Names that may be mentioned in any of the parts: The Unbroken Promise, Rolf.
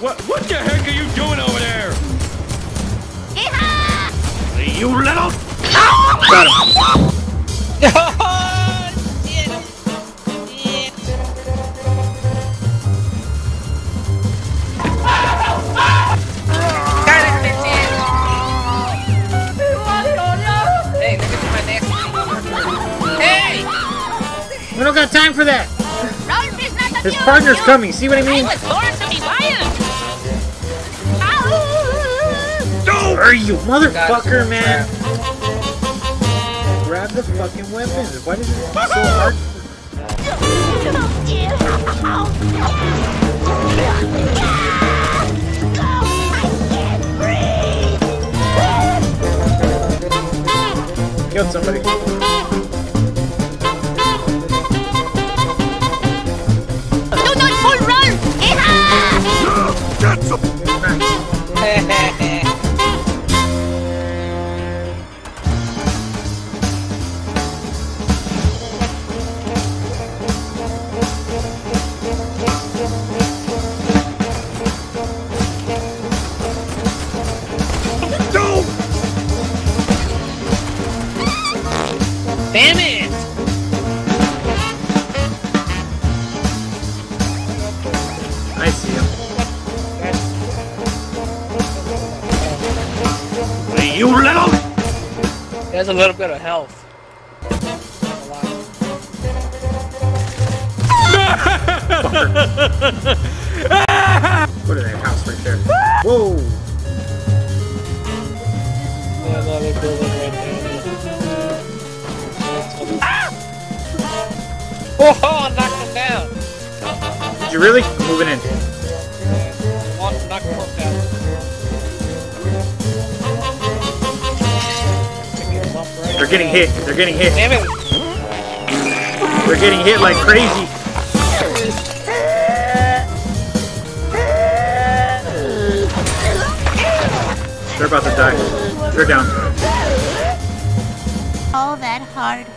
What the heck are you doing over there? Yeehaw! You little... Got him. We don't got time for that. Rolf is not the His partner's coming. See what I mean? I was born to be wild. Where are you, motherfucker, man? Grab the fucking weapons. Why is it so hard? Killed somebody. Damn it! I see him. Hey, you little! He has a little bit of health. Go to that house right there. Whoa! There's another building right there. Ah! Oh, I knocked him down. Did you really? I'm moving in. Knock him down. They're getting hit. They're getting hit. Damn it. They're getting hit like crazy. They're about to die. They're down. All that hard work.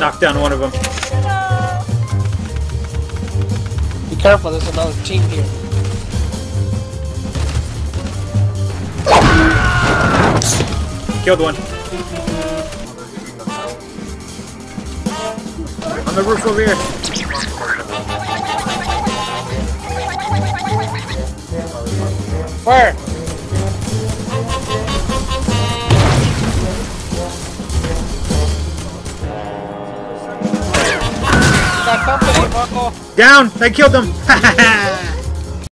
Knock down one of them. Be careful, there's another team here. Killed one. On the roof over here. Where? Down! I killed him!